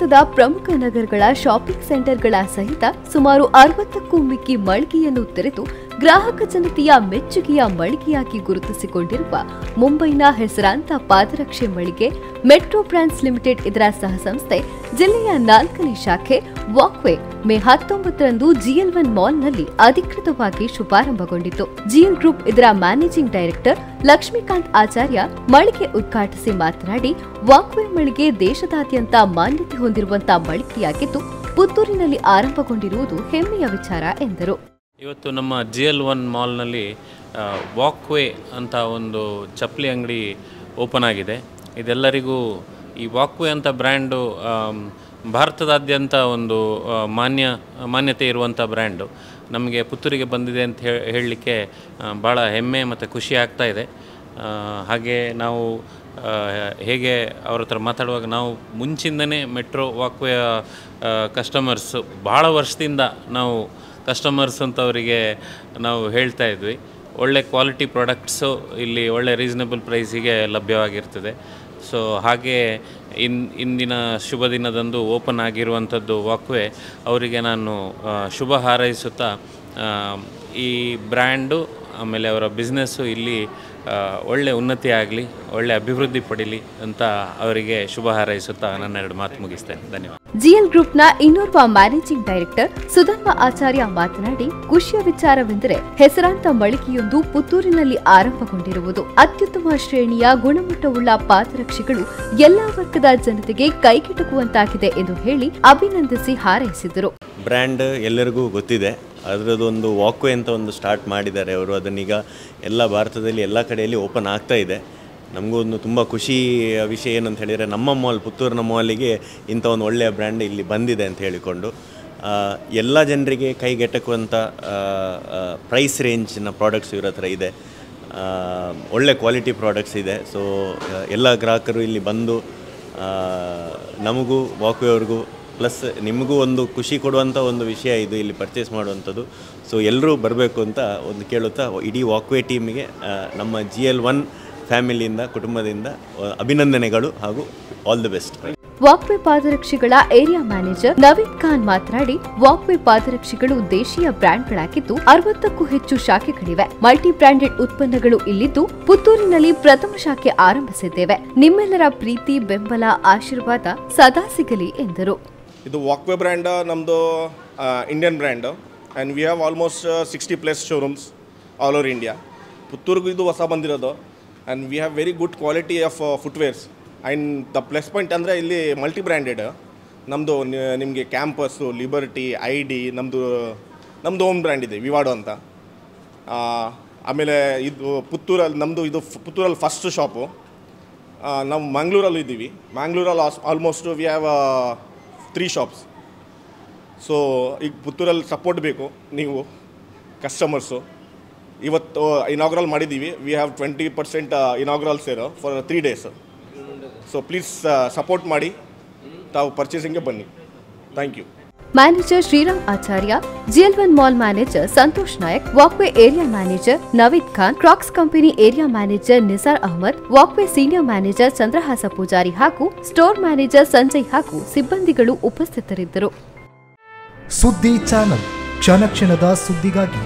ಭಾರತದ ಪ್ರಮುಖ ನಗರಗಳ ಶಾಪಿಂಗ್ ಸೆಂಟರ್ಗಳ ಸಹಿತ ಸುಮಾರು 60ಕ್ಕೂ ಮಿಕ್ಕಿ ಮಳಿಗೆಯನ್ನು ತೆರೆದು ಗ್ರಾಹಕ ಜನತೆಯ ಮೆಚ್ಚುಗೆಯ ಮಳಿಗೆಯಾಗಿ ಗುರುತಿಸಿಕೊಂಡಿರುವ ಮುಂಬೈನ ಹೆಸರಾಂತ ಪಾದರಕ್ಷೆ ಮಳಿಗೆ ಮೆಟ್ರೋ ಬ್ರಾಂಡ್ಸ್ ಲಿಮಿಟೆಡ್ ಇದರ ಸಹಸಂಸ್ಥೆ ಜಿಲ್ಲೆಯ 4ನೇ ಶಾಖೆ ವಾಕ್ವೇ ಮೇ 19ರಂದು GL1 ಮಾಲ್ನಲ್ಲಿ ಅಧಿಕೃತವಾಗಿ ಶುಭಾರಂಭಗೊಂಡಿತು. ಜಿಎಲ್ ಗ್ರೂಪ್ ಇದರ ಮ್ಯಾನೇಜಿಂಗ್ ಡೈರೆಕ್ಟರ್ ಲಕ್ಷ್ಮೀಕಾಂತ್ ಆಚಾರ್ಯ ಮಳಿಗೆ ಉದ್ಘಾಟಿಸಿ ಮಾತನಾಡಿ, ವಾಕ್ವೇ ಮಳಿಗೆ ದೇಶದಾದ್ಯಂತ ಮಾನ್ಯತೆ ಹೊಂದಿರುವಂತಹ ಮಳಿಗೆಯಾಗಿದ್ದು ಪುತ್ತೂರಿನಲ್ಲಿ ಆರಂಭಗೊಂಡಿರುವುದು ಹೆಮ್ಮೆಯ ವಿಚಾರ ಎಂದರು. ಇವತ್ತು ನಮ್ಮ GL1 ಮಾಲ್ನಲ್ಲಿ ವಾಕ್ವೇ ಅಂತ ಒಂದು ಚಪ್ಪಲಿ ಅಂಗಡಿ ಓಪನ್ ಆಗಿದೆ. ಇದೆಲ್ಲರಿಗೂ ಈ ವಾಕ್ವೇ ಅಂತ ಬ್ರ್ಯಾಂಡು ಭಾರತದಾದ್ಯಂತ ಒಂದು ಮಾನ್ಯತೆ ಇರುವಂಥ ಬ್ರ್ಯಾಂಡು ನಮಗೆ ಪುತ್ತೂರಿಗೆ ಬಂದಿದೆ ಅಂತ ಹೇಳಲಿಕ್ಕೆ ಭಾಳ ಹೆಮ್ಮೆ ಮತ್ತು ಖುಷಿ ಆಗ್ತಾ ಇದೆ. ಹಾಗೆ ನಾವು ಹೇಗೆ ಅವ್ರ ಹತ್ರ ಮಾತಾಡುವಾಗ ನಾವು ಮುಂಚಿಂದನೇ ಮೆಟ್ರೋ ವಾಕ್ವೇ ಕಸ್ಟಮರ್ಸು ಭಾಳ ವರ್ಷದಿಂದ ನಾವು ಕಸ್ಟಮರ್ಸ್ ಅಂತ ಅವರಿಗೆ ನಾವು ಹೇಳ್ತಾ ಇದ್ವಿ. ಒಳ್ಳೆ ಕ್ವಾಲಿಟಿ ಪ್ರಾಡಕ್ಟ್ಸು ಇಲ್ಲಿ ಒಳ್ಳೆ ರೀಸನೇಬಲ್ ಪ್ರೈಸಿಗೆ ಲಭ್ಯವಾಗಿರ್ತದೆ. ಸೊ ಹಾಗೆ ಇಂದಿನ ಶುಭ ದಿನದಂದು ಓಪನ್ ಆಗಿರುವಂಥದ್ದು ವಾಕ್ವೇ ಅವರಿಗೆ ನಾನು ಶುಭ ಹಾರೈಸುತ್ತಾ ಈ ಬ್ರ್ಯಾಂಡು ಆಮೇಲೆ ಅವರ ಬಿಸ್ನೆಸ್ಸು ಇಲ್ಲಿ ಒಳ್ಳೆ ಉನ್ನತಿ ಆಗಲಿ, ಒಳ್ಳೆ ಅಭಿವೃದ್ಧಿ ಪಡೀಲಿ ಅಂತ ಅವರಿಗೆ ಶುಭ ಹಾರೈಸುತ್ತಾ ನನ್ನ ಎರಡು ಮಾತು ಮುಗಿಸ್ತೇನೆ. ಧನ್ಯವಾದ. ಜಿಎಲ್ ಗ್ರೂಪ್ನ ಇನ್ನೋರ್ವ ಮ್ಯಾನೇಜಿಂಗ್ ಡೈರೆಕ್ಟರ್ ಸುಧನ್ಯ ಆಚಾರ್ಯ ಮಾತನಾಡಿ, ಖುಷಿಯ ವಿಚಾರವೆಂದರೆ ಹೆಸರಾಂತ ಮಳಿಗೆಯೊಂದು ಪುತ್ತೂರಿನಲ್ಲಿ ಆರಂಭಗೊಂಡಿರುವುದು. ಅತ್ಯುತ್ತಮ ಶ್ರೇಣಿಯ ಗುಣಮಟ್ಟವುಳ್ಳ ಪಾದರಕ್ಷೆಗಳು ಎಲ್ಲಾ ವರ್ಗದ ಜನತೆಗೆ ಕೈಗೆಟುಕುವಂತಾಗಿದೆ ಎಂದು ಹೇಳಿ ಅಭಿನಂದಿಸಿ ಹಾರೈಸಿದರು. ಬ್ರ್ಯಾಂಡ್ ಎಲ್ಲರಿಗೂ ಗೊತ್ತಿದೆ, ಅದರದ್ದೊಂದು ವಾಕ್ವೇ ಅಂತ ಒಂದು ಸ್ಟಾರ್ಟ್ ಮಾಡಿದ್ದಾರೆ ಅವರು. ಅದನ್ನೀಗ ಎಲ್ಲ ಭಾರತದಲ್ಲಿ ಎಲ್ಲ ಕಡೆಯಲ್ಲಿ ಓಪನ್ ಆಗ್ತಾ ಇದೆ. ನಮಗೂ ಒಂದು ತುಂಬ ಖುಷಿ ವಿಷಯ ಏನಂತ ಹೇಳಿದರೆ, ನಮ್ಮ ಮಾಲ್ ಪುತ್ತೂರಿನ ಮಾಲಿಗೆ ಇಂಥ ಒಂದು ಒಳ್ಳೆಯ ಬ್ರ್ಯಾಂಡ್ ಇಲ್ಲಿ ಬಂದಿದೆ ಅಂತ ಹೇಳಿಕೊಂಡು ಎಲ್ಲ ಜನರಿಗೆ ಕೈಗೆಟಕುವಂಥ ಪ್ರೈಸ್ ರೇಂಜ್ನ ಪ್ರಾಡಕ್ಟ್ಸ್ ಇವ್ರ ಹತ್ರ ಇದೆ, ಒಳ್ಳೆ ಕ್ವಾಲಿಟಿ ಪ್ರಾಡಕ್ಟ್ಸ್ ಇದೆ. ಸೊ ಎಲ್ಲ ಗ್ರಾಹಕರು ಇಲ್ಲಿ ಬಂದು ನಮಗೂ ವಾಕ್ವೇ ಅವ್ರಿಗೂ ಪ್ಲಸ್ ನಿಮಗೂ ಒಂದು ಖುಷಿ ಕೊಡುವಂಥ ಒಂದು ವಿಷಯ ಇದು ಇಲ್ಲಿ ಪರ್ಚೇಸ್ ಮಾಡುವಂಥದ್ದು. ಸೊ ಎಲ್ಲರೂ ಬರಬೇಕು ಅಂತ ಒಂದು ಕೇಳುತ್ತಾ ಇಡೀ ವಾಕ್ವೇ ಟೀಮಿಗೆ ನಮ್ಮ GL1 ಫ್ಯಾಮಿಲಿಯಿಂದ ಕುಟುಂಬದಿಂದ ಅಭಿನಂದನೆಗಳು ಹಾಗೂ ಆಲ್ ದಿ ಬೆಸ್ಟ್. ವಾಕ್ವೇ ಪಾದರಕ್ಷೆಗಳ ಏರಿಯಾ ಮ್ಯಾನೇಜರ್ ನವೀದ್ ಖಾನ್ ಮಾತನಾಡಿ, ವಾಕ್ವೇ ಪಾದರಕ್ಷೆಗಳು ದೇಶೀಯ ಬ್ರ್ಯಾಂಡ್ಗಳಾಗಿದ್ದು 60ಕ್ಕೂ ಹೆಚ್ಚು ಶಾಖೆಗಳಿವೆ. ಮಲ್ಟಿ ಬ್ರಾಂಡೆಡ್ ಉತ್ಪನ್ನಗಳು ಇಲ್ಲಿದ್ದು ಪುತ್ತೂರಿನಲ್ಲಿ ಪ್ರಥಮ ಶಾಖೆ ಆರಂಭಿಸಿದ್ದೇವೆ. ನಿಮ್ಮೆಲ್ಲರ ಪ್ರೀತಿ, ಬೆಂಬಲ, ಆಶೀರ್ವಾದ ಸದಾ ಸಿಗಲಿ ಎಂದರು. ಇದು ವಾಕ್ವೇ ಬ್ರ್ಯಾಂಡ್ ನಮ್ಮದು Indian brand and we have almost 60+ showrooms all over India. ಪುತ್ತೂರಿಗೂ ಇದು ಹೊಸ ಬಂದಿರೋದು and we have very good quality of footwears and the plus point ಅಂದರೆ ಇಲ್ಲಿ ಮಲ್ಟಿ ಬ್ರ್ಯಾಂಡೆಡ್ ನಮ್ಮದು. ನಿಮಗೆ ಕ್ಯಾಂಪಸ್ಸು, ಲಿಬರ್ಟಿ, ID, ನಮ್ಮದು ಓನ್ ಬ್ರ್ಯಾಂಡ್ ಇದೆ ವಿವಾಡೋ ಅಂತ. ಆಮೇಲೆ ಇದು ಪುತ್ತೂರಲ್ಲಿ ನಮ್ಮದು, ಇದು ಪುತ್ತೂರಲ್ಲಿ ಫಸ್ಟ್ ಶಾಪು. ನಾವು ಮಂಗಳೂರಲ್ಲೂ ಇದ್ದೀವಿ. ಮಂಗಳೂರಲ್ಲಿ almost we have 3 shops. So ಈಗ ಪುತ್ತೂರಲ್ಲಿ ಸಪೋರ್ಟ್ ಬೇಕು ನೀವು ಕಸ್ಟಮರ್ಸು. ಇವತ್ತು ಇನಾಗ್ರಲ್ ಮಾಡಿದ್ದೀವಿ. ವಿ ಹ್ಯಾವ್ 20% ಇನಾಗ್ರಲ್ ಸೇರೋ for 3 days. So please support ಮಾಡಿ, ತಾವು ಪರ್ಚೇಸಿಂಗ್ಗೆ ಬನ್ನಿ. Thank you. Manager Shriram Acharya, GL1 mall manager Santosh Nayak, Walkway area manager Naveed Khan, Crocs company area manager Nisar Ahmed, Walkway senior manager Chandrahasa Poojary ಹಾಗೂ ಸ್ಟೋರ್ ಮ್ಯಾನೇಜರ್ ಸಂಜಯ್ ಹಾಗೂ ಸಿಬ್ಬಂದಿಗಳು ಉಪಸ್ಥಿತರಿದ್ದರು. ಸುದ್ದಿ ಚಾನಲ್ ಕ್ಷಣ ಕ್ಷಣದ ಸುದ್ದಿಗಾಗಿ